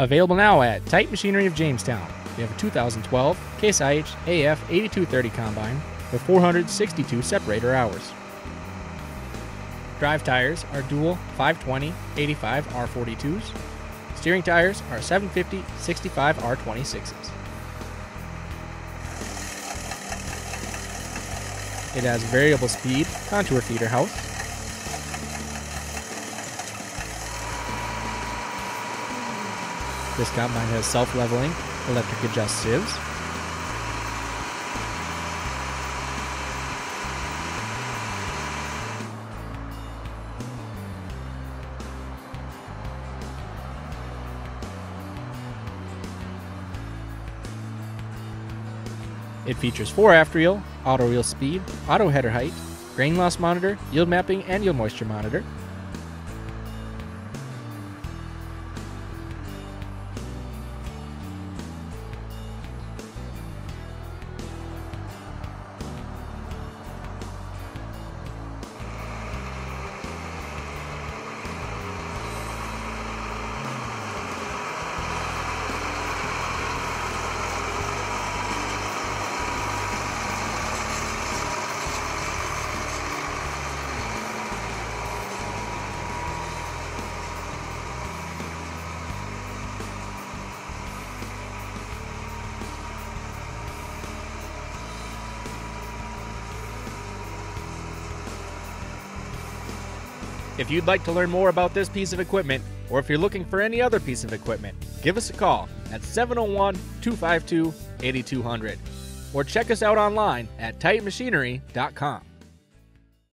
Available now at Titan Machinery of Jamestown. We have a 2012 Case IH AF 8230 combine with 462 separator hours. Drive tires are dual 520/85 R42s. Steering tires are 750/65 R26s. It has variable speed contour feeder house, this combine has self-leveling electric adjust sieves, it features 4 aft reel, auto reel speed, auto header height, grain loss monitor, yield mapping, and yield moisture monitor. If you'd like to learn more about this piece of equipment, or if you're looking for any other piece of equipment, give us a call at 701-252-8200, or check us out online at titanmachinery.com.